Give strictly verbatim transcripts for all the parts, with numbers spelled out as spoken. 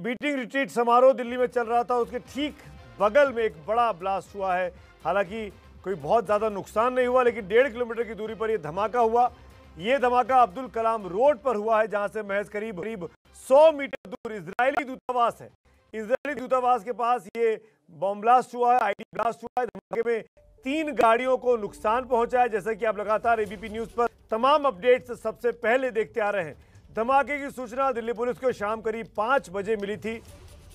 Beating retreat समारोह दिल्ली में चल रहा था, उसके ठीक बगल में एक बड़ा ब्लास्ट हुआ है। हालांकि कोई बहुत ज़्यादा नुकसान नहीं हुआ, लेकिन डेढ़ किलोमीटर की दूरी पर यह धमाका हुआ। ये धमाका अब्दुल कलाम रोड पर हुआ है, जहां से महज करीब करीब सौ मीटर दूर इज़रायली दूतावास है। इज़रायली दूतावास के पास ये बॉम्ब ब्लास्ट हुआ है, आईईडी ब्लास्ट हुआ है। धमाके में तीन गाड़ियों को नुकसान पहुंचा है। जैसा कि आप लगातार एबीपी न्यूज पर तमाम अपडेट्स सबसे पहले देखते आ रहे हैं। धमाके की सूचना दिल्ली पुलिस को शाम करीब पाँच बजे मिली थी।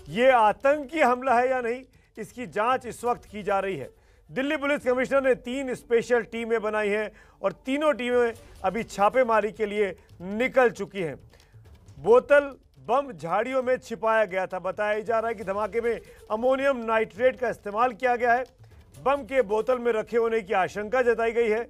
ये आतंकी हमला है या नहीं, इसकी जांच इस वक्त की जा रही है। दिल्ली पुलिस कमिश्नर ने तीन स्पेशल टीमें बनाई हैं और तीनों टीमें अभी छापेमारी के लिए निकल चुकी हैं। बोतल बम झाड़ियों में छिपाया गया था। बताया जा रहा है कि धमाके में अमोनियम नाइट्रेट का इस्तेमाल किया गया है। बम के बोतल में रखे होने की आशंका जताई गई है।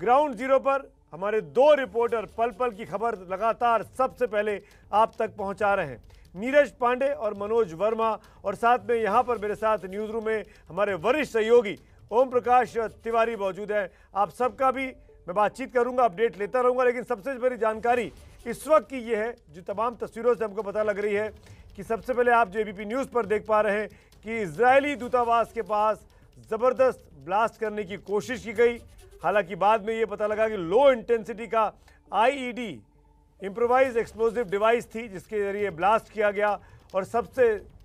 ग्राउंड जीरो पर हमारे दो रिपोर्टर पल पल की खबर लगातार सबसे पहले आप तक पहुंचा रहे हैं, नीरज पांडे और मनोज वर्मा, और साथ में यहाँ पर मेरे साथ न्यूज़ रूम में हमारे वरिष्ठ सहयोगी ओम प्रकाश तिवारी मौजूद हैं। आप सबका भी मैं बातचीत करूंगा, अपडेट लेता रहूंगा, लेकिन सबसे बड़ी जानकारी इस वक्त की ये है, जो तमाम तस्वीरों से हमको पता लग रही है, कि सबसे पहले आप जो एबीपी न्यूज़ पर देख पा रहे हैं कि इज़रायली दूतावास के पास ज़बरदस्त ब्लास्ट करने की कोशिश की गई। हालांकि बाद में ये पता लगा कि लो इंटेंसिटी का आईईडी इम्प्रोवाइज एक्सप्लोजिव डिवाइस थी, जिसके जरिए ब्लास्ट किया गया। और सबसे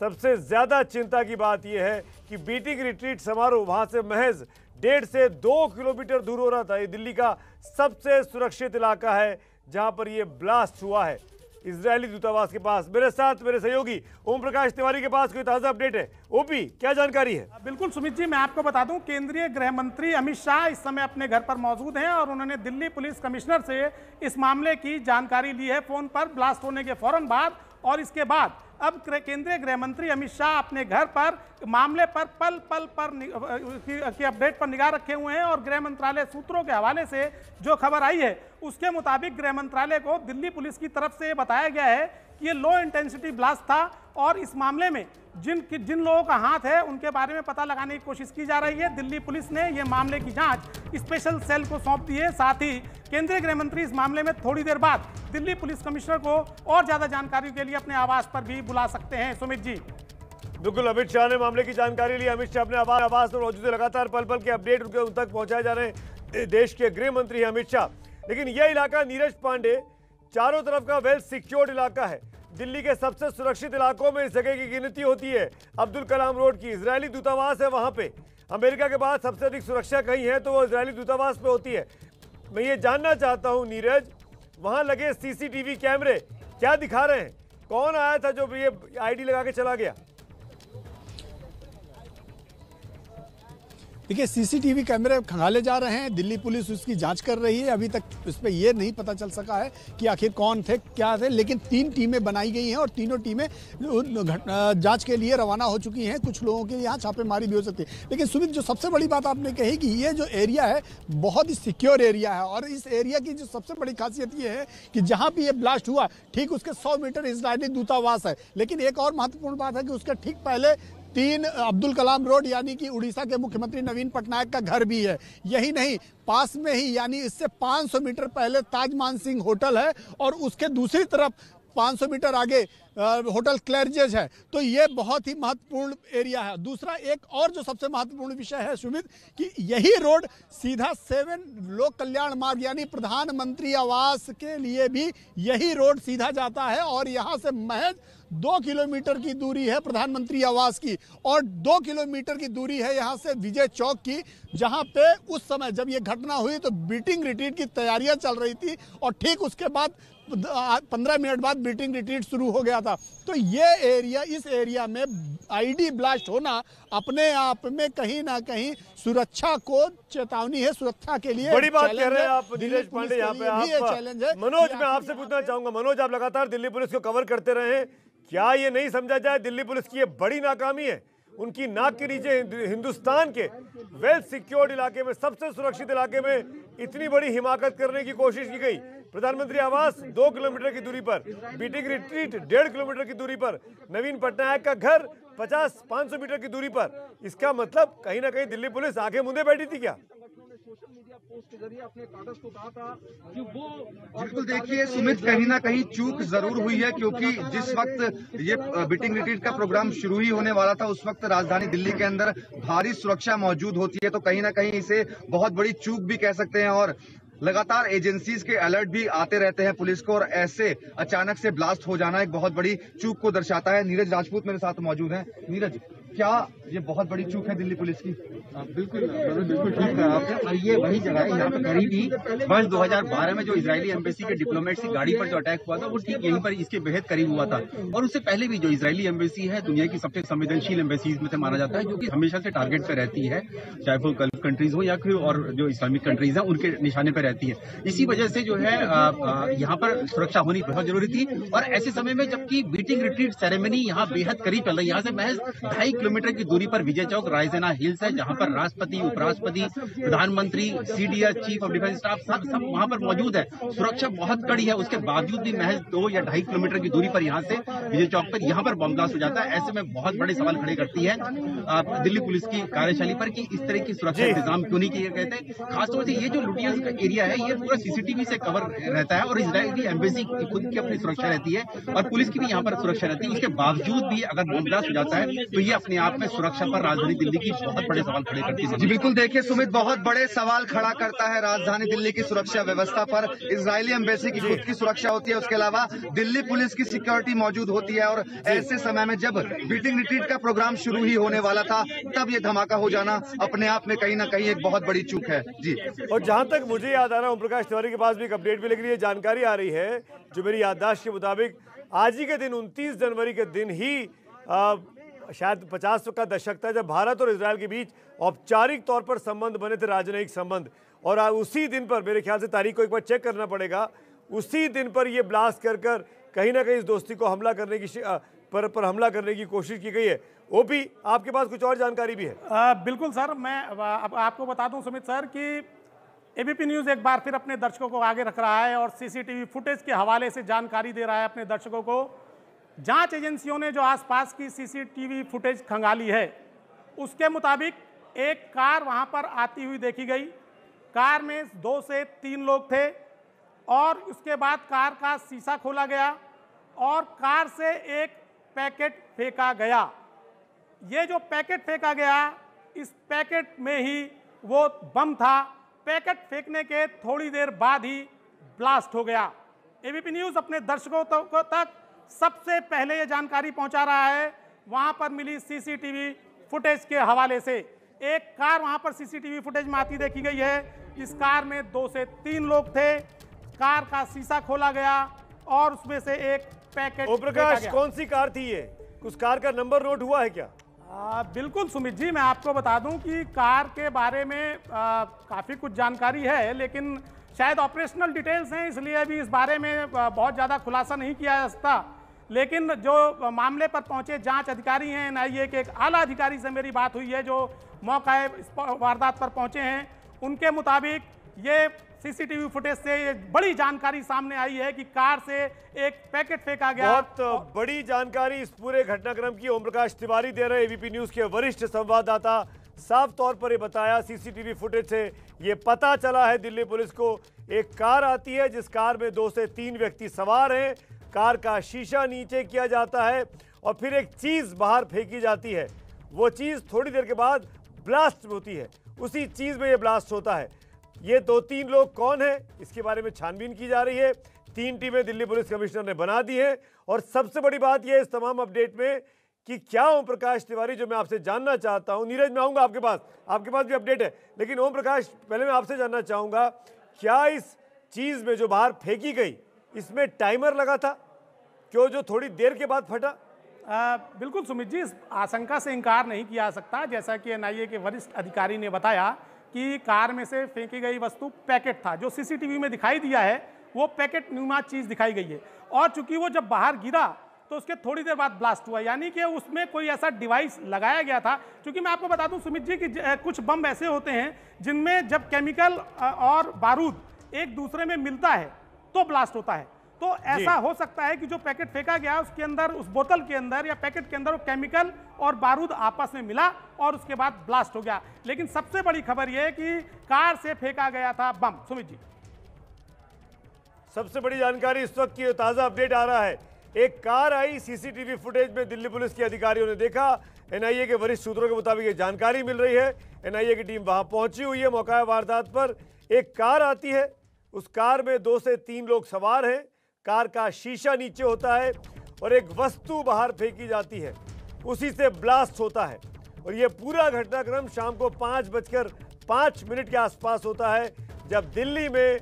सबसे ज़्यादा चिंता की बात यह है कि बीटिंग रिट्रीट समारोह वहाँ से महज डेढ़ से दो किलोमीटर दूर हो रहा था। ये दिल्ली का सबसे सुरक्षित इलाका है, जहाँ पर यह ब्लास्ट हुआ है इज़रायली दूतावास के पास। मेरे साथ मेरे सहयोगी ओम प्रकाश तिवारी के पास कोई ताज़ा अपडेट है। ओपी, क्या जानकारी है? बिल्कुल सुमित जी, मैं आपको बता दूं, केंद्रीय गृह मंत्री अमित शाह इस समय अपने घर पर मौजूद हैं और उन्होंने दिल्ली पुलिस कमिश्नर से इस मामले की जानकारी ली है फोन पर, ब्लास्ट होने के फौरन बाद। और इसके बाद अब केंद्रीय गृह मंत्री अमित शाह अपने घर पर मामले पर पल पल पर की अपडेट पर निगाह रखे हुए हैं। और गृह मंत्रालय सूत्रों के हवाले से जो खबर आई है, उसके मुताबिक गृह मंत्रालय को दिल्ली पुलिस की तरफ से बताया गया है कि ये लो इंटेंसिटी ब्लास्ट था और इस मामले में जिन जिन लोगों का हाथ है उनके बारे में पता लगाने की कोशिश की जा रही है। दिल्ली पुलिस ने ये मामले की जांच स्पेशल सेल को सौंप दी है। साथ ही केंद्रीय गृह मंत्री इस मामले में थोड़ी देर बाद दिल्ली पुलिस कमिश्नर को और ज़्यादा जानकारी के लिए अपने आवास पर भी बुला सकते हैं। सुमित जी, बिल्कुल, अमित शाह ने मामले की जानकारी ली। अमित शाह अपने आवास आवास पर मौजूद, लगातार पल पल के अपडेट उनके उन तक पहुँचाए जा रहे हैं। देश के गृह मंत्री अमित शाह। लेकिन यह इलाका, नीरज पांडे, चारों तरफ का वेल सिक्योर्ड इलाका है। दिल्ली के सबसे सुरक्षित इलाकों में इस जगह की गिनती होती है। अब्दुल कलाम रोड की इजरायली दूतावास है, वहाँ पे अमेरिका के बाद सबसे अधिक सुरक्षा कहीं है तो वो इजरायली दूतावास पे होती है। मैं ये जानना चाहता हूँ नीरज, वहाँ लगे सीसीटीवी कैमरे क्या दिखा रहे हैं? कौन आया था जो ये आईडी लगा के चला गया? देखिए, सीसीटीवी कैमरे खंगाले जा रहे हैं, दिल्ली पुलिस उसकी जांच कर रही है। अभी तक उस पर यह नहीं पता चल सका है कि आखिर कौन थे, क्या थे, लेकिन तीन टीमें बनाई गई हैं और तीनों टीमें जांच के लिए रवाना हो चुकी हैं। कुछ लोगों के यहाँ छापेमारी भी हो सकती है। लेकिन सुमित, जो सबसे बड़ी बात आपने कही कि ये जो एरिया है बहुत ही सिक्योर एरिया है, और इस एरिया की जो सबसे बड़ी खासियत ये है कि जहाँ भी ये ब्लास्ट हुआ ठीक उसके सौ मीटर इजरायली दूतावास है। लेकिन एक और महत्वपूर्ण बात है कि उसके ठीक पहले तीन अब्दुल कलाम रोड यानी कि उड़ीसा के मुख्यमंत्री नवीन पटनायक का घर भी है। यही नहीं, पास में ही यानी इससे पाँच सौ मीटर पहले ताजमहल सिंह होटल है और उसके दूसरी तरफ पाँच सौ मीटर आगे होटल क्लर्जेज है। तो ये बहुत ही महत्वपूर्ण एरिया है। दूसरा एक और जो सबसे महत्वपूर्ण विषय है सुमित, कि यही रोड सीधा सेवन लोक कल्याण मार्ग यानी प्रधानमंत्री आवास के लिए भी यही रोड सीधा जाता है और यहाँ से महज दो किलोमीटर की दूरी है प्रधानमंत्री आवास की, और दो किलोमीटर की दूरी है यहाँ से विजय चौक की, जहाँ पे उस समय जब ये घटना हुई तो बीटिंग रिट्रीट की तैयारियाँ चल रही थी और ठीक उसके बाद पंद्रह मिनट बाद बीटिंग रिट्रीट शुरू हो गया था। तो ये एरिया, इस एरिया में आईडी ब्लास्ट होना अपने आप में कहीं ना कहीं सुरक्षा को चेतावनी है, सुरक्षा के लिए बड़ी बात कह रहे हैं आप नीरज पांडे। यहाँ पे आप चैलेंज है। मनोज, मैं आपसे पूछना चाहूंगा, मनोज, आप लगातार दिल्ली पुलिस को कवर करते रहे हैं, क्या ये नहीं समझा जाए दिल्ली पुलिस की ये बड़ी नाकामी है? उनकी नाक के नीचे हिंदुस्तान के वेल सिक्योर्ड इलाके में, सबसे सुरक्षित इलाके में इतनी बड़ी हिमाकत करने की कोशिश की गई। प्रधानमंत्री आवास दो किलोमीटर की दूरी पर, बीटिंग रिट्रीट डेढ़ किलोमीटर की दूरी पर, नवीन पटनायक का घर पचास पाँच सौ मीटर की दूरी पर। इसका मतलब कहीं ना कहीं दिल्ली पुलिस आंखें मूंदे बैठी थी क्या? या पोस्ट के जरिए अपने कागज को कहा था कि वो बिल्कुल देखिए सुमित, कहीं ना कहीं चूक जरूर हुई है क्योंकि जिस वक्त ये बीटिंग रिट्रीट का प्रोग्राम शुरू ही होने वाला था उस वक्त राजधानी दिल्ली के अंदर भारी सुरक्षा मौजूद होती है, तो कहीं ना कहीं इसे बहुत बड़ी चूक भी कह सकते हैं। और लगातार एजेंसीज के अलर्ट भी आते रहते हैं पुलिस को, और ऐसे अचानक से ब्लास्ट हो जाना एक बहुत बड़ी चूक को दर्शाता है। नीरज राजपूत मेरे साथ मौजूद हैं। नीरज, क्या ये बहुत बड़ी चूक है दिल्ली पुलिस की? बिल्कुल बिल्कुल ठीक है आपने, और ये वही जगह है यहाँ पर करीब ही वर्ष दो हज़ार बारह में जो इज़रायली एम्बेसी के डिप्लोमेट्स की गाड़ी पर जो अटैक हुआ था वो ठीक यहीं पर इसके बेहद करीब हुआ था। और उससे पहले भी जो इज़रायली एम्बेसी है दुनिया की सबसे संवेदनशील एम्बेसीज में से माना जाता है, जो कि हमेशा से टारगेट पर रहती है, चाहे वो गल्फ कंट्रीज हो या फिर और जो इस्लामिक कंट्रीज हैं उनके निशाने पर रहती है। इसी वजह से जो है यहाँ पर सुरक्षा होनी बहुत जरूरी थी, और ऐसे समय में जबकि बीटिंग रिट्रीट सेरेमनी यहाँ बेहद करीब चल रही है। यहाँ से महज ढाई किलोमीटर की दूरी पर विजय चौक रायसीना हिल्स है, जहां पर राष्ट्रपति, उपराष्ट्रपति, प्रधानमंत्री, CDS, chief of defence staff सब सब वहां पर मौजूद है। सुरक्षा बहुत कड़ी है, उसके बावजूद भी महज दो या ढाई किलोमीटर की दूरी पर यहां से विजय चौक पर यहां पर बम ब्लास्ट हो जाता है। ऐसे में बहुत बड़े सवाल खड़े करती है दिल्ली पुलिस की कार्यशैली पर कि इस तरह की सुरक्षा इंतजाम क्यों नहीं किए गए थे। खासतौर से ये जो लुटियंस का एरिया है ये पूरा सीसीटीवी से कवर रहता है, और इज़रायली एम्बेसी की खुद की अपनी सुरक्षा रहती है और पुलिस की भी यहाँ पर सुरक्षा रहती है। उसके बावजूद भी अगर बम ब्लास्ट हो जाता है तो ये अपने आप में सुरक्षा पर राजधानी दिल्ली की बहुत बड़े सवाल खड़े करती है। जी बिल्कुल, देखिए सुमित, बहुत बड़े सवाल खड़ा करता है राजधानी दिल्ली की सुरक्षा व्यवस्था पर। इजरायली एम्बेसी की खुद की सुरक्षा होती है, उसके अलावा दिल्ली पुलिस की सिक्योरिटी मौजूद होती है, और ऐसे समय में जब बीटिंग रिट्रीट का प्रोग्राम शुरू ही होने वाला था तब ये धमाका हो जाना अपने आप में कहीं ना कहीं एक बहुत बड़ी चूक है। जी, और जहाँ तक मुझे याद आ रहा है, ओम प्रकाश तिवारी के पास भी एक अपडेट भी लग रही है, जानकारी आ रही है जो मेरी याददाश्त के मुताबिक आज ही के दिन उनतीस जनवरी के दिन ही शायद पचास का दशक था जब भारत और इजरायल के बीच औपचारिक तौर पर संबंध बने थे, राजनयिक संबंध। और उसी दिन पर मेरे ख्याल से तारीख को एक बार चेक करना पड़ेगा, उसी दिन पर ये ब्लास्ट कर कर कहीं ना कहीं इस दोस्ती को हमला करने की पर पर हमला करने की कोशिश की गई है। ओपी, आपके पास कुछ और जानकारी भी है? आ, बिल्कुल सर, मैं आप, आपको बता दूं सुमित सर कि एबीपी न्यूज़ एक बार फिर अपने दर्शकों को आगे रख रहा है और सीसीटीवी फुटेज के हवाले से जानकारी दे रहा है अपने दर्शकों को। जांच एजेंसियों ने जो आसपास की सीसीटीवी फुटेज खंगाली है उसके मुताबिक एक कार वहां पर आती हुई देखी गई। कार में दो से तीन लोग थे और उसके बाद कार का शीशा खोला गया और कार से एक पैकेट फेंका गया। ये जो पैकेट फेंका गया इस पैकेट में ही वो बम था। पैकेट फेंकने के थोड़ी देर बाद ही ब्लास्ट हो गया। एबीपी न्यूज़ अपने दर्शकों तक सबसे पहले ये जानकारी पहुंचा रहा है वहां पर मिली सीसीटीवी फुटेज के हवाले से। एक कार वहां पर सीसीटीवी फुटेज में आती देखी गई है। इस कार में दो से तीन लोग थे, कार का शीशा खोला गया और उसमें से एक पैकेट। ओम प्रकाश, कौन सी कार थी ये? उस कार का नंबर नोट हुआ है क्या? आ, बिल्कुल सुमित जी, मैं आपको बता दूं कि कार के बारे में आ, काफी कुछ जानकारी है, लेकिन शायद ऑपरेशनल डिटेल्स हैं इसलिए अभी इस बारे में बहुत ज्यादा खुलासा नहीं किया जा सकता। लेकिन जो मामले पर पहुंचे जांच अधिकारी हैं, एनआईए के एक आला अधिकारी से मेरी बात हुई है जो मौका वारदात पर पहुंचे हैं, उनके मुताबिक ये सीसीटीवी फुटेज से ये बड़ी जानकारी सामने आई है कि कार से एक पैकेट फेंका गया। बहुत बड़ी जानकारी इस पूरे घटनाक्रम की ओम प्रकाश तिवारी दे रहे, एबीपी न्यूज़ के वरिष्ठ संवाददाता। साफ तौर पर ये बताया, सीसीटीवी फुटेज से ये पता चला है दिल्ली पुलिस को, एक कार आती है जिस कार में दो से तीन व्यक्ति सवार हैं, कार का शीशा नीचे किया जाता है और फिर एक चीज़ बाहर फेंकी जाती है, वो चीज़ थोड़ी देर के बाद ब्लास्ट होती है, उसी चीज़ में ये ब्लास्ट होता है। ये दो तीन लोग कौन है इसके बारे में छानबीन की जा रही है, तीन टीमें दिल्ली पुलिस कमिश्नर ने बना दी है। और सबसे बड़ी बात यह इस तमाम अपडेट में कि क्या ओम प्रकाश तिवारी, जो मैं आपसे जानना चाहता हूं, नीरज मैं आऊँगा आपके पास, आपके पास भी अपडेट है, लेकिन ओम प्रकाश पहले मैं आपसे जानना चाहूँगा, क्या इस चीज़ में जो बाहर फेंकी गई इसमें टाइमर लगा था क्यों जो थोड़ी देर के बाद फटा? आ, बिल्कुल सुमित जी, इस आशंका से इनकार नहीं किया जा सकता। जैसा कि एनआईए के वरिष्ठ अधिकारी ने बताया कि कार में से फेंकी गई वस्तु पैकेट था, जो सीसीटीवी में दिखाई दिया है वो पैकेट नुमा चीज़ दिखाई गई है, और चूंकि वो जब बाहर गिरा तो उसके थोड़ी देर बाद ब्लास्ट हुआ, यानी कि उसमें कोई ऐसा डिवाइस लगाया गया था। क्योंकि मैं आपको बता दूं सुमित जी कि कुछ बम ऐसे होते हैं जिनमें जब केमिकल और बारूद एक दूसरे में मिलता है तो ब्लास्ट होता है, तो ऐसा हो सकता है कि जो पैकेट फेंका गया उसके अंदर, उस बोतल के अंदर या पैकेट के अंदर वो केमिकल और बारूद आपस में मिला और उसके बाद ब्लास्ट हो गया। लेकिन सबसे बड़ी खबर यह है कि कार से फेंका गया था बम। सुमित जी, सबसे बड़ी जानकारी इस वक्त की ताजा अपडेट आ रहा है। एक कार आई, सीसीटीवी फुटेज में दिल्ली पुलिस के अधिकारियों ने देखा। एनआईए के वरिष्ठ सूत्रों के मुताबिक ये जानकारी मिल रही है। एनआईए की टीम वहां पहुंची हुई है मौका वारदात पर। एक कार आती है, उस कार में दो से तीन लोग सवार हैं। कार का शीशा नीचे होता है और एक वस्तु बाहर फेंकी जाती है, उसी से ब्लास्ट होता है। और ये पूरा घटनाक्रम शाम को पाँच बजकर पाँच मिनट के आसपास होता है, जब दिल्ली में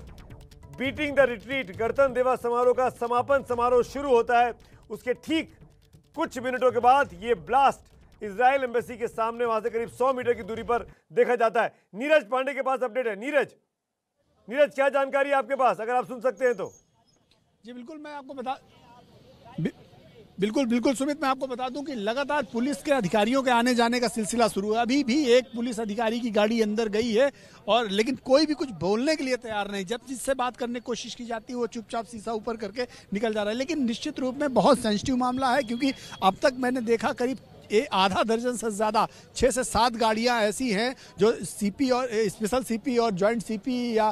बीटिंग द रिट्रीट गणतंत्र दिवस समारोह का समापन समारोह शुरू होता है। उसके ठीक कुछ मिनटों के बाद ये ब्लास्ट इज़राइल एम्बेसी के सामने, वहां से करीब सौ मीटर की दूरी पर देखा जाता है। नीरज पांडे के पास अपडेट है। नीरज, नीरज क्या जानकारी है आपके पास, अगर आप सुन सकते हैं तो? जी बिल्कुल, मैं आपको बता बिल्कुल बिल्कुल सुमित, मैं आपको बता दूं कि लगातार पुलिस के अधिकारियों के आने जाने का सिलसिला शुरू है। अभी भी एक पुलिस अधिकारी की गाड़ी अंदर गई है और लेकिन कोई भी कुछ बोलने के लिए तैयार नहीं। जब जिससे बात करने की कोशिश की जाती है वो चुपचाप शीशा ऊपर करके निकल जा रहा है। लेकिन निश्चित रूप में बहुत सेंसिटिव मामला है, क्योंकि अब तक मैंने देखा करीब ये आधा दर्जन से ज़्यादा, छः से सात गाड़ियां ऐसी हैं जो सीपी और स्पेशल सीपी और जॉइंट सीपी या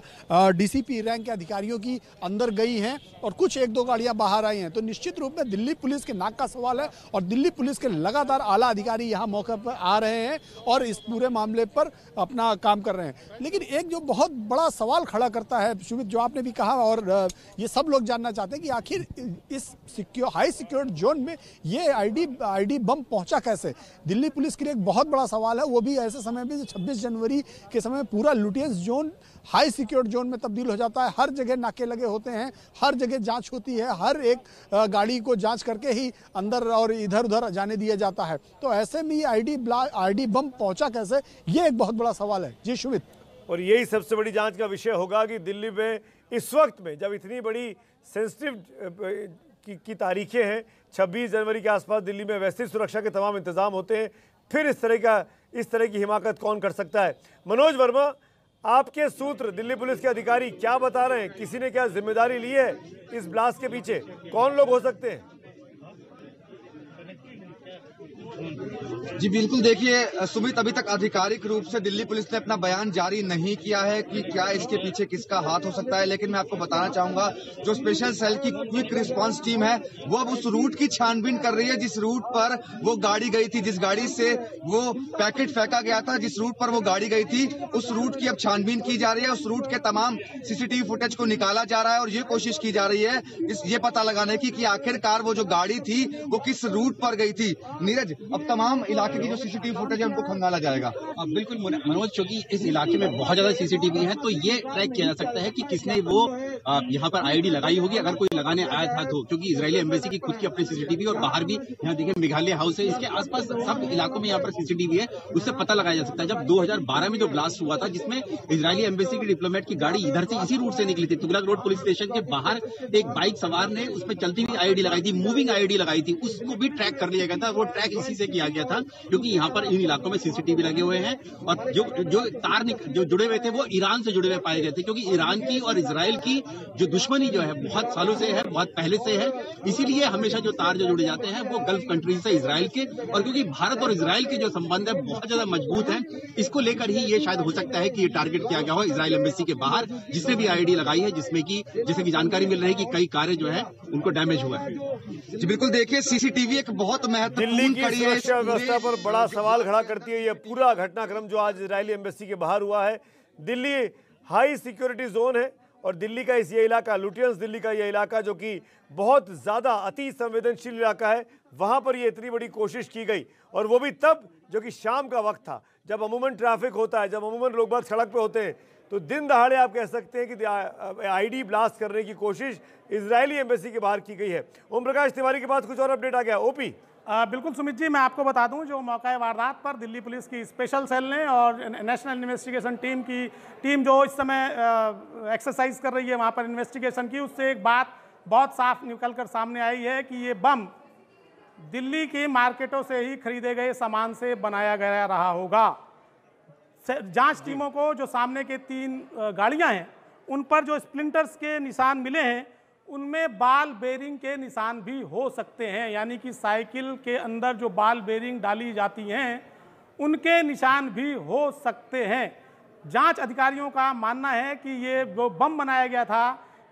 डीसीपी रैंक के अधिकारियों की अंदर गई हैं और कुछ एक दो गाड़ियां बाहर आई हैं। तो निश्चित रूप में दिल्ली पुलिस के नाक का सवाल है और दिल्ली पुलिस के लगातार आला अधिकारी यहां मौके पर आ रहे हैं और इस पूरे मामले पर अपना काम कर रहे हैं। लेकिन एक जो बहुत बड़ा सवाल खड़ा करता है सुमित, जो आपने भी कहा और ये सब लोग जानना चाहते हैं कि आखिर इस सिक्योर हाई सिक्योर्ड जोन में ये आई डी आई डी बम पहुँचा कैसे? दिल्ली पुलिस के लिए एक बहुत बड़ा सवाल है, वो भी ऐसे समय में छब्बीस जनवरी के समय पूरा Lutyens zone high secure zone में तब्दील हो जाता है। हर जगह नाके लगे होते हैं, हर जगह जांच होती है, हर एक गाड़ी को जांच करके ही अंदर और इधर उधर जाने दिया जाता है। तो ऐसे में आईडी आईडी बम पहुंचा कैसे, ये एक बहुत बड़ा सवाल है। जी सुमित, और यही सबसे बड़ी जाँच का विषय होगा कि दिल्ली में इस वक्त में जब इतनी बड़ी सेंसिटिव की, की तारीखें हैं, छब्बीस जनवरी के आसपास दिल्ली में वैसे सुरक्षा के तमाम इंतजाम होते हैं, फिर इस तरह का इस तरह की हिमाकत कौन कर सकता है? मनोज वर्मा, आपके सूत्र, दिल्ली पुलिस के अधिकारी क्या बता रहे हैं? किसी ने क्या जिम्मेदारी ली है इस ब्लास्ट के पीछे? कौन लोग हो सकते हैं? जी बिल्कुल, देखिए सुमित, अभी तक आधिकारिक रूप से दिल्ली पुलिस ने अपना बयान जारी नहीं किया है कि क्या इसके पीछे किसका हाथ हो सकता है। लेकिन मैं आपको बताना चाहूंगा जो स्पेशल सेल की क्विक रिस्पांस टीम है वो अब उस रूट की छानबीन कर रही है जिस रूट पर वो गाड़ी गई थी, जिस गाड़ी से वो पैकेट फेंका गया था, जिस रूट पर वो गाड़ी गई थी, उस रूट की अब छानबीन की जा रही है। उस रूट के तमाम सीसीटीवी फुटेज को निकाला जा रहा है और ये कोशिश की जा रही है इस ये पता लगाने की कि आखिरकार वो जो गाड़ी थी वो किस रूट पर गई थी। नीरज, अब तमाम इलाके की जो सीसीटीवी फुटेज है उनको खंगाला जाएगा। अब बिल्कुल मनोज, चूंकि इस इलाके में बहुत ज्यादा सीसीटीवी है तो ये ट्रैक किया जा सकता है कि किसने वो यहाँ पर आईडी लगाई होगी, अगर कोई लगाने आया था तो। क्योंकि इजरायली एम्बेसी की खुद की अपनी सीसीटीवी और बाहर भी, यहाँ देखिए मेघालय हाउस है, इसके आसपास सब इलाकों में यहाँ पर सीसीटीवी है, उससे पता लगाया जा सकता है। जब दो हजार बारह में जो ब्लास्ट हुआ था जिसमें इजरायली एम्बेसी की डिप्लोमेट की गाड़ी इधर से इसी रूट से निकली थी, तुगर रोड पुलिस स्टेशन के बाहर एक बाइक सवार ने उसमें चलती हुई आईडी लगाई थी, मूविंग आईडी लगाई थी, उसको भी ट्रैक कर लिया गया था। वो ट्रैक इसी से किया गया था क्योंकि यहाँ पर इन इलाकों में सीसीटीवी लगे हुए हैं और जो जो तार जो जुड़े हुए थे वो ईरान से जुड़े हुए पाए गए थे, क्योंकि ईरान की और इजराइल की जो दुश्मनी जो है बहुत सालों से है, बहुत पहले से है, इसीलिए हमेशा जो तार जो जुड़े जाते हैं वो गल्फ कंट्रीज से इजराइल के, और क्योंकि भारत और इजराइल के जो संबंध है बहुत ज्यादा मजबूत है, इसको लेकर ही ये शायद हो सकता है कि ये टारगेट किया गया हो इजराइल एम्बेसी के बाहर जिसने भी आईडी लगाई है, जिसमें की जैसे की जानकारी मिल रही है कि कई कारें जो है उनको डैमेज हुआ है। जी बिल्कुल, देखिए सीसीटीवी एक बहुत महत्वपूर्ण कड़ी है, सुरक्षा व्यवस्था पर बड़ा सवाल खड़ा करती है। यह पूरा घटनाक्रम जो आज इजरायली एम्बेसी के बाहर हुआ है, दिल्ली हाई सिक्योरिटी जोन है और दिल्ली का इस ये इलाका लुटियंस, दिल्ली का यह इलाका जो कि बहुत ज़्यादा अति संवेदनशील इलाका है, वहाँ पर ये इतनी बड़ी कोशिश की गई और वो भी तब जो कि शाम का वक्त था, जब अमूमन ट्रैफिक होता है, जब अमूमन लोग बाग सड़क पे होते हैं। तो दिन दहाड़े आप कह सकते हैं कि आईडी ब्लास्ट करने की कोशिश इजरायली एम्बेसी के बाहर की गई है। ओम प्रकाश तिवारी के पास कुछ और अपडेट आ गया। ओपी, बिल्कुल सुमित जी, मैं आपको बता दूं जो मौका वारदात पर दिल्ली पुलिस की स्पेशल सेल ने और नेशनल इन्वेस्टिगेशन टीम की टीम जो इस समय एक्सरसाइज कर रही है वहां पर इन्वेस्टिगेशन की, उससे एक बात बहुत साफ निकल कर सामने आई है कि ये बम दिल्ली की मार्केटों से ही खरीदे गए सामान से बनाया गया रहा होगा। जांच टीमों को जो सामने के तीन गाड़ियाँ हैं उन पर जो स्प्लिंटर्स के निशान मिले हैं उनमें बाल बेरिंग के निशान भी हो सकते हैं, यानी कि साइकिल के अंदर जो बाल बेरिंग डाली जाती हैं उनके निशान भी हो सकते हैं। जांच अधिकारियों का मानना है कि ये जो बम बनाया गया था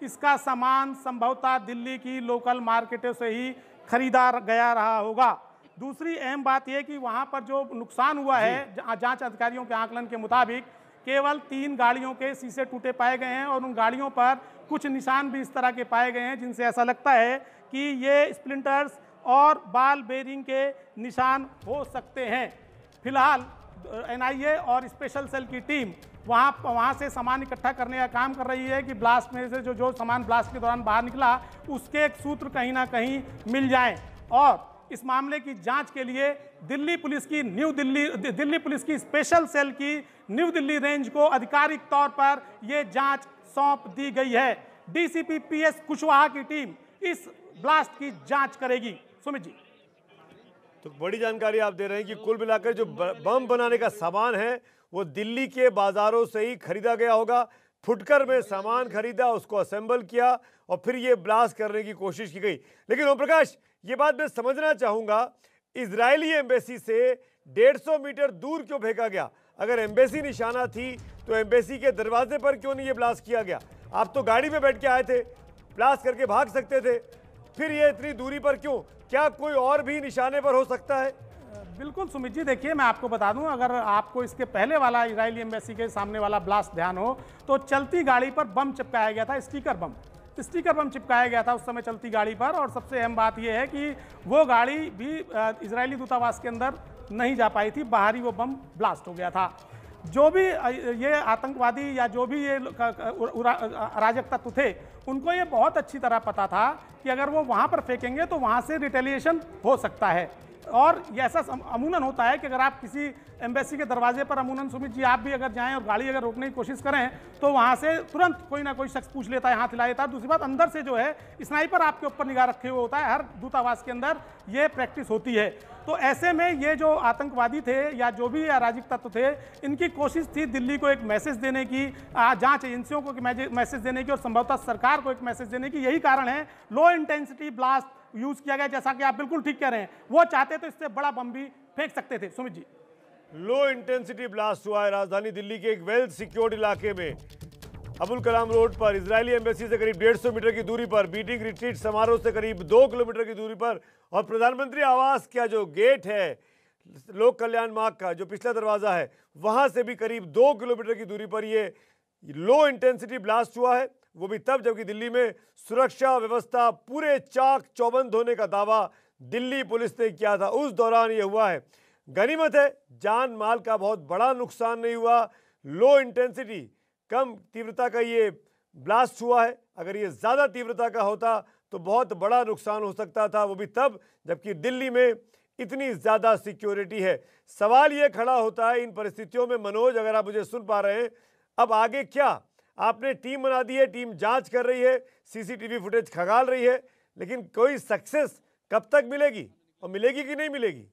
इसका सामान संभवतः दिल्ली की लोकल मार्केटों से ही खरीदा गया रहा होगा। दूसरी अहम बात यह कि वहाँ पर जो नुकसान हुआ है, जांच अधिकारियों के आकलन के मुताबिक केवल तीन गाड़ियों के शीशे टूटे पाए गए हैं और उन गाड़ियों पर कुछ निशान भी इस तरह के पाए गए हैं जिनसे ऐसा लगता है कि ये स्प्लिंटर्स और बाल बेरिंग के निशान हो सकते हैं। फिलहाल एनआईए और स्पेशल सेल की टीम वहाँ वहाँ से सामान इकट्ठा करने का काम कर रही है कि ब्लास्ट में से जो जो सामान ब्लास्ट के दौरान बाहर निकला उसके एक सूत्र कहीं ना कहीं मिल जाएँ। और इस मामले की जांच के लिए दिल्ली पुलिस की न्यू दिल्ली दिल्ली पुलिस की स्पेशल सेल की न्यू दिल्ली रेंज को आधिकारिक तौर पर यह जांच सौंप दी गई है। डीसीपी पीएस कुशवाहा की टीम इस ब्लास्ट की जांच करेगी। सुमित जी, तो बड़ी जानकारी आप दे रहे हैं कि कुल मिलाकर जो बम बनाने का सामान है वो दिल्ली के बाजारों से ही खरीदा गया होगा। फुटकर में सामान खरीदा, उसको असेंबल किया और फिर ये ब्लास्ट करने की कोशिश की गई। लेकिन ओम प्रकाश, ये बात मैं समझना चाहूँगा, इज़रायली एम्बेसी से डेढ़ सौ मीटर दूर क्यों फेंका गया? अगर एम्बेसी निशाना थी तो एम्बेसी के दरवाजे पर क्यों नहीं ये ब्लास्ट किया गया? आप तो गाड़ी में बैठ के आए थे, ब्लास्ट करके भाग सकते थे, फिर ये इतनी दूरी पर क्यों? क्या कोई और भी निशाने पर हो सकता है? बिल्कुल सुमित जी, देखिए मैं आपको बता दूं, अगर आपको इसके पहले वाला इज़रायली एम्बेसी के सामने वाला ब्लास्ट ध्यान हो तो चलती गाड़ी पर बम चिपकाया गया था, स्टिकर बम स्टिकर बम चिपकाया गया था उस समय चलती गाड़ी पर। और सबसे अहम बात यह है कि वो गाड़ी भी इज़रायली दूतावास के अंदर नहीं जा पाई थी, बाहर ही वो बम ब्लास्ट हो गया था। जो भी ये आतंकवादी या जो भी ये अराजक तत्व थे उनको ये बहुत अच्छी तरह पता था कि अगर वो वहाँ पर फेंकेंगे तो वहाँ से रिटेलिएशन हो सकता है। और ऐसा अमूमन होता है कि अगर आप किसी एम्बेसी के दरवाजे पर अमूमन सुमित जी आप भी अगर जाएं और गाड़ी अगर रोकने की कोशिश करें तो वहां से तुरंत कोई ना कोई शख्स पूछ लेता है, हाथ हिला देता है। दूसरी बात, अंदर से जो है स्नाइपर आपके ऊपर निगाह रखे हुए होता है, हर दूतावास के अंदर ये प्रैक्टिस होती है। तो ऐसे में ये जो आतंकवादी थे या जो भी अराजक तत्व थे, इनकी कोशिश थी दिल्ली को एक मैसेज देने की, जांच एजेंसियों को मैसेज देने की और संभवतः सरकार को एक मैसेज देने की। यही कारण है लो इंटेंसिटी ब्लास्ट यूज किया गया, जैसा कि आप बिल्कुल ठीक कह रहे हैं। वो चाहते तो इससे बड़ा बम भी फेंक सकते थे। Sumit ji, low intensity blast हुआ है राजधानी दिल्ली के एक वेल सिक्योर्ड इलाके में, अब्दुल कलाम रोड पर। इजरायली एम्बेसी से करीब डेढ़ सौ मीटर की दूरी पर, बीटिंग रिट्रीट समारोह से करीब दो किलोमीटर की दूरी पर और प्रधानमंत्री आवास का जो गेट है, लोक कल्याण मार्ग का जो पिछला दरवाजा है, वहां से भी करीब दो किलोमीटर की दूरी पर ये लो इंटेंसिटी ब्लास्ट हुआ है। वो भी तब जबकि दिल्ली में सुरक्षा व्यवस्था पूरे चाक चौबंद होने का दावा दिल्ली पुलिस ने किया था, उस दौरान ये हुआ है। गनीमत है जान माल का बहुत बड़ा नुकसान नहीं हुआ। लो इंटेंसिटी, कम तीव्रता का ये ब्लास्ट हुआ है। अगर ये ज़्यादा तीव्रता का होता तो बहुत बड़ा नुकसान हो सकता था, वो भी तब जबकि दिल्ली में इतनी ज़्यादा सिक्योरिटी है। सवाल ये खड़ा होता है इन परिस्थितियों में, मनोज, अगर आप मुझे सुन पा रहे हैं, अब आगे क्या? आपने टीम बना दी है, टीम जांच कर रही है, सीसीटीवी फुटेज खंगाल रही है, लेकिन कोई सक्सेस कब तक मिलेगी और मिलेगी कि नहीं मिलेगी?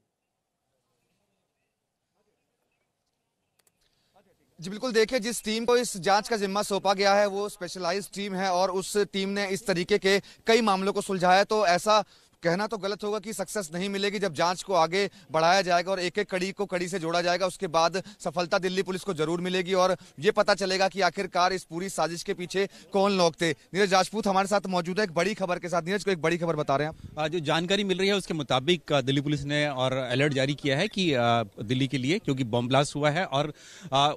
जी बिल्कुल, देखिए जिस टीम को इस जांच का जिम्मा सौंपा गया है वो स्पेशलाइज्ड टीम है और उस टीम ने इस तरीके के कई मामलों को सुलझाया, तो ऐसा कहना तो गलत होगा कि सक्सेस नहीं मिलेगी। जब जांच को आगे बढ़ाया जाएगा और एक एक कड़ी को कड़ी से जोड़ा जाएगा, उसके बाद सफलता दिल्ली पुलिस को जरूर मिलेगी और ये पता चलेगा कि आखिरकार इस पूरी साजिश के पीछे कौन लोग थे। नीरज राजपूत हमारे साथ मौजूद है एक बड़ी खबर के साथ। नीरज, को एक बड़ी खबर बता रहे हैं आप। जो जानकारी मिल रही है उसके मुताबिक दिल्ली पुलिस ने और अलर्ट जारी किया है कि दिल्ली के लिए, क्योंकि बम ब्लास्ट हुआ है और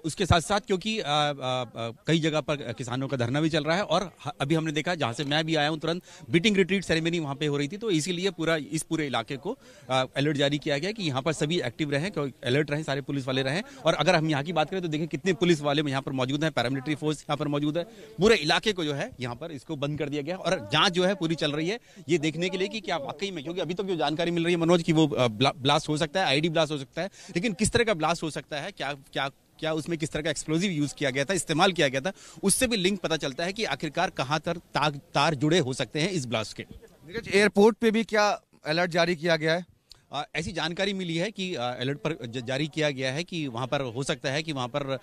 उसके साथ साथ क्योंकि कई जगह पर किसानों का धरना भी चल रहा है और अभी हमने देखा, जहाँ से मैं भी आया हूँ तुरंत, बीटिंग रिट्रीट सेरेमनी वहाँ पे हो रही थी, तो इसी लिए पूरा इस पूरे इलाके को अलर्ट जारी किया गया कि यहाँ पर सभी एक्टिव रहें, अलर्ट रहें, सारे पुलिस वाले रहें। और अगर हम यहाँ की बात करें तो देखिए कितने पुलिस वाले यहाँ पर मौजूद हैं, पैरामिलिट्री फोर्स यहाँ पर मौजूद है। पूरे इलाके को जो है यहाँ पर इसको बंद कर दिया गया और जांच जो है पूरी चल रही है ये देखने के लिए कि क्या वाकई में, क्योंकि अभी तक तो जो जानकारी मिल रही है मनोज की वो ब्लास्ट हो सकता है, आईईडी ब्लास्ट हो सकता है, लेकिन किस तरह का ब्लास्ट हो सकता है, क्या क्या क्या उसमें किस तरह का एक्सप्लोजिव यूज किया गया था, इस्तेमाल किया गया था, उससे भी लिंक पता चलता है कि आखिरकार कहाँ तक तार जुड़े हो सकते हैं इस ब्लास्ट के। एयरपोर्ट पे भी क्या अलर्ट जारी किया गया है? ऐसी जानकारी मिली है कि अलर्ट पर जारी किया गया है कि वहाँ पर हो सकता है कि वहाँ पर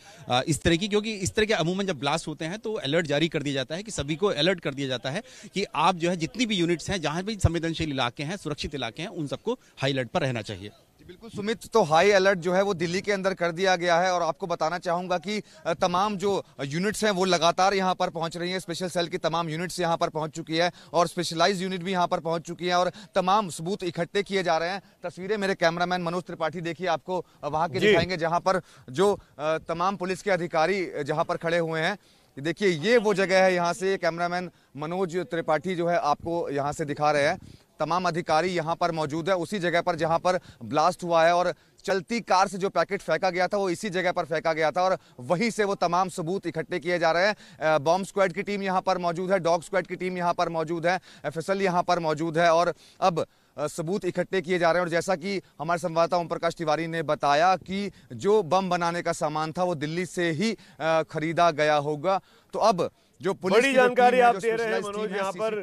इस तरह की, क्योंकि इस तरह के अमूमन जब ब्लास्ट होते हैं तो अलर्ट जारी कर दिया जाता है कि सभी को अलर्ट कर दिया जाता है कि आप जो है जितनी भी यूनिट्स हैं, जहाँ भी संवेदनशील इलाके हैं, सुरक्षित इलाके हैं, उन सबको हाई अलर्ट पर रहना चाहिए। बिल्कुल सुमित, तो हाई अलर्ट जो है वो दिल्ली के अंदर कर दिया गया है और आपको बताना चाहूँगा कि तमाम जो यूनिट्स हैं वो लगातार यहाँ पर पहुँच रही हैं। स्पेशल सेल की तमाम यूनिट्स यहाँ पर पहुँच चुकी है और स्पेशलाइज्ड यूनिट भी यहाँ पर पहुँच चुकी है और तमाम सबूत इकट्ठे किए जा रहे हैं। तस्वीरें मेरे कैमरामैन मनोज त्रिपाठी देखिए आपको वहाँ के दिखाएंगे, जहाँ पर जो तमाम पुलिस के अधिकारी जहाँ पर खड़े हुए हैं। देखिए ये वो जगह है, यहाँ से कैमरामैन मनोज त्रिपाठी जो है आपको यहाँ से दिखा रहे हैं। तमाम अधिकारी यहाँ पर मौजूद है, उसी जगह पर जहाँ पर ब्लास्ट हुआ है और चलती कार से जो पैकेट फेंका गया था वो इसी जगह पर फेंका गया था और वहीं से वो तमाम सबूत इकट्ठे किए जा रहे हैं। बॉम्ब स्क्वाड की टीम यहाँ पर मौजूद है, डॉग स्क्वाड की टीम यहाँ पर मौजूद है, एफ एस एल यहाँ पर मौजूद है और अब सबूत इकट्ठे किए जा रहे हैं। और जैसा कि हमारे संवाददाता ओम प्रकाश तिवारी ने बताया कि जो बम बनाने का सामान था वो दिल्ली से ही खरीदा गया होगा। तो अब जो बड़ी जानकारी आप दे रहे हैं मनोज, यहाँ पर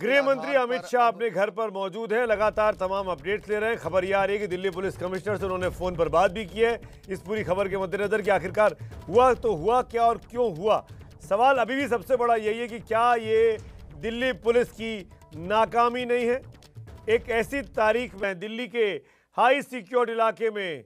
गृह मंत्री अमित शाह अपने घर पर मौजूद हैं, लगातार तमाम अपडेट्स ले रहे हैं। खबर यह आ रही है कि दिल्ली पुलिस कमिश्नर से उन्होंने फोन पर बात भी की है इस पूरी खबर के मद्देनजर कि आखिरकार हुआ तो हुआ क्या और क्यों हुआ। सवाल अभी भी सबसे बड़ा यही है कि क्या ये दिल्ली पुलिस की नाकामी नहीं है। एक ऐसी तारीख में दिल्ली के हाई सिक्योर्ड इलाके में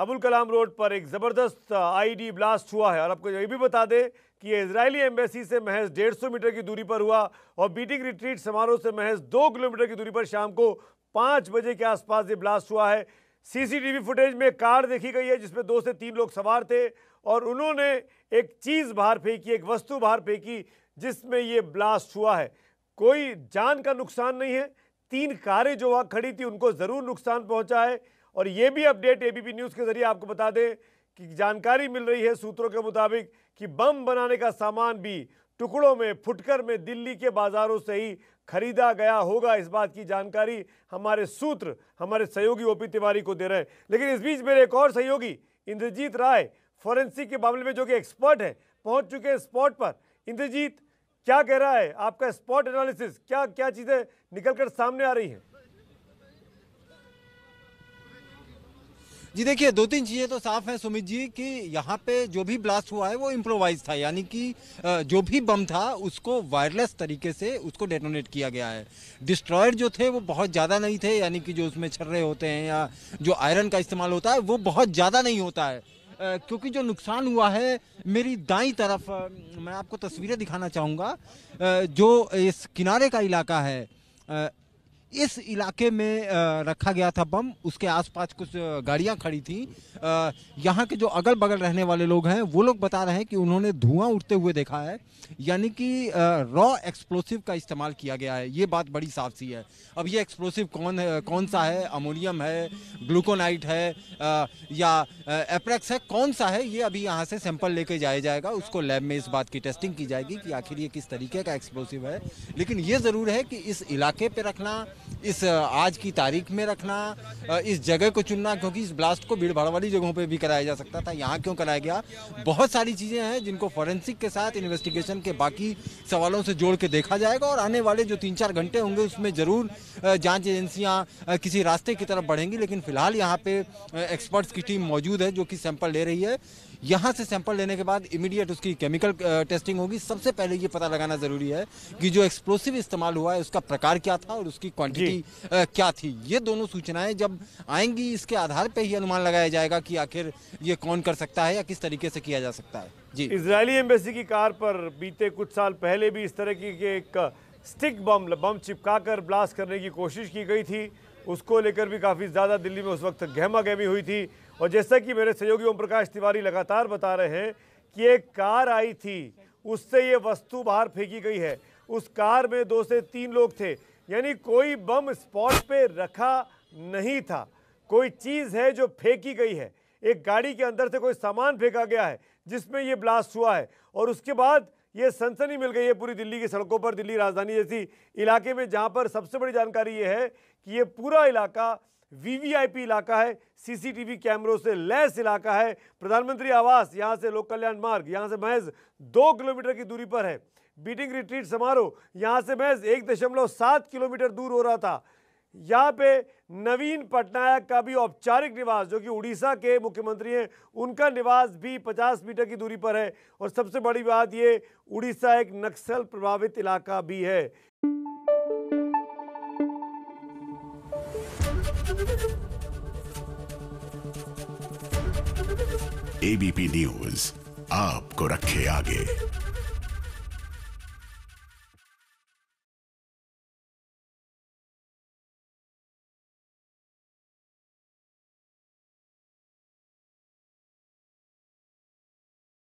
अब्दुल कलाम रोड पर एक ज़बरदस्त आई ई डी ब्लास्ट हुआ है और आपको ये भी बता दें कि ये इज़रायली एम्बेसी से महज डेढ़ सौ मीटर की दूरी पर हुआ और बीटिंग रिट्रीट समारोह से महज दो किलोमीटर की दूरी पर शाम को पाँच बजे के आसपास ये ब्लास्ट हुआ है। C C T V footage में कार देखी गई है जिसमें दो से तीन लोग सवार थे और उन्होंने एक चीज़ बाहर फेंकी, एक वस्तु बाहर फेंकी जिसमें ये ब्लास्ट हुआ है। कोई जान का नुकसान नहीं है, तीन कारें जो वहाँ खड़ी थी उनको ज़रूर नुकसान पहुँचा है। और ये भी update A B P news के जरिए आपको बता दें कि जानकारी मिल रही है सूत्रों के मुताबिक कि बम बनाने का सामान भी टुकड़ों में, फुटकर में दिल्ली के बाज़ारों से ही खरीदा गया होगा। इस बात की जानकारी हमारे सूत्र, हमारे सहयोगी ओ पी तिवारी को दे रहे हैं। लेकिन इस बीच मेरे एक और सहयोगी इंद्रजीत राय फॉरेंसिक के मामले में, जो कि एक्सपर्ट हैं, पहुँच चुके हैं स्पॉट पर। इंद्रजीत, क्या कह रहा है आपका स्पॉट एनालिसिस, क्या क्या चीज़ें निकल कर सामने आ रही हैं? जी देखिए, दो तीन चीज़ें तो साफ हैं सुमित जी कि यहाँ पे जो भी ब्लास्ट हुआ है वो इम्प्रोवाइज था, यानी कि जो भी बम था उसको वायरलेस तरीके से उसको डेटोनेट किया गया है। डिस्ट्रॉयर जो थे वो बहुत ज़्यादा नहीं थे, यानी कि जो उसमें छर्रे होते हैं या जो आयरन का इस्तेमाल होता है वो बहुत ज़्यादा नहीं होता है। क्योंकि जो नुकसान हुआ है, मेरी दाईं तरफ मैं आपको तस्वीरें दिखाना चाहूँगा, जो इस किनारे का इलाका है, इस इलाके में रखा गया था बम, उसके आसपास कुछ गाड़ियां खड़ी थी। यहाँ के जो अगल बगल रहने वाले लोग हैं वो लोग बता रहे हैं कि उन्होंने धुआं उठते हुए देखा है, यानी कि रॉ एक्सप्लोसिव का इस्तेमाल किया गया है, ये बात बड़ी साफ सी है। अब ये एक्सप्लोसिव कौन है, कौन सा है, अमोनियम है, ग्लूकोनाइट है या एप्रेक्स है, कौन सा है, ये अभी यहाँ से सैंपल लेके जाया जाएगा। उसको लैब में इस बात की टेस्टिंग की जाएगी कि आखिर ये किस तरीके का एक्सप्लोसिव है। लेकिन ये ज़रूर है कि इस इलाके पर रखना, इस आज की तारीख में रखना, इस जगह को चुनना, क्योंकि इस ब्लास्ट को भीड़ भाड़ वाली जगहों पे भी कराया जा सकता था, यहाँ क्यों कराया गया। बहुत सारी चीज़ें हैं जिनको फॉरेंसिक के साथ इन्वेस्टिगेशन के बाकी सवालों से जोड़ के देखा जाएगा और आने वाले जो तीन चार घंटे होंगे उसमें ज़रूर जांच एजेंसियाँ किसी रास्ते की तरफ बढ़ेंगी। लेकिन फिलहाल यहाँ पे एक्सपर्ट्स की टीम मौजूद है जो कि सैंपल ले रही है। यहाँ से सैंपल लेने के बाद इमीडिएट उसकी केमिकल टेस्टिंग होगी। सबसे पहले ये पता लगाना ज़रूरी है कि जो एक्सप्लोसिव इस्तेमाल हुआ है उसका प्रकार क्या था और उसकी क्वांटिटी क्या थी। ये दोनों सूचनाएं जब आएंगी इसके आधार पे ही अनुमान लगाया जाएगा कि आखिर ये कौन कर सकता है या किस तरीके से किया जा सकता है। जी, इजरायली एम्बेसी की कार पर बीते कुछ साल पहले भी इस तरह की एक स्टिक बम बम चिपकाकर ब्लास्ट करने की कोशिश की गई थी, उसको लेकर भी काफ़ी ज़्यादा दिल्ली में उस वक्त गहमा गहमी हुई थी। और जैसा कि मेरे सहयोगी ओम प्रकाश तिवारी लगातार बता रहे हैं कि एक कार आई थी, उससे ये वस्तु बाहर फेंकी गई है, उस कार में दो से तीन लोग थे, यानी कोई बम स्पॉट पे रखा नहीं था, कोई चीज़ है जो फेंकी गई है। एक गाड़ी के अंदर से कोई सामान फेंका गया है जिसमें ये ब्लास्ट हुआ है और उसके बाद ये सनसनी मिल गई है पूरी दिल्ली की सड़कों पर, दिल्ली राजधानी जैसी इलाके में, जहाँ पर सबसे बड़ी जानकारी ये है कि ये पूरा इलाका वी वी आई पी इलाका है, सी सी टी वी कैमरों से लैस इलाका है। प्रधानमंत्री आवास यहाँ से, लोक कल्याण मार्ग यहाँ से महज दो किलोमीटर की दूरी पर है, बीटिंग रिट्रीट समारोह यहाँ से महज एक दशमलव सात किलोमीटर दूर हो रहा था, यहाँ पे नवीन पटनायक का भी औपचारिक निवास, जो कि उड़ीसा के मुख्यमंत्री हैं, उनका निवास भी पचास मीटर की दूरी पर है। और सबसे बड़ी बात ये, उड़ीसा एक नक्सल प्रभावित इलाका भी है। एबीपी न्यूज आपको रखे आगे।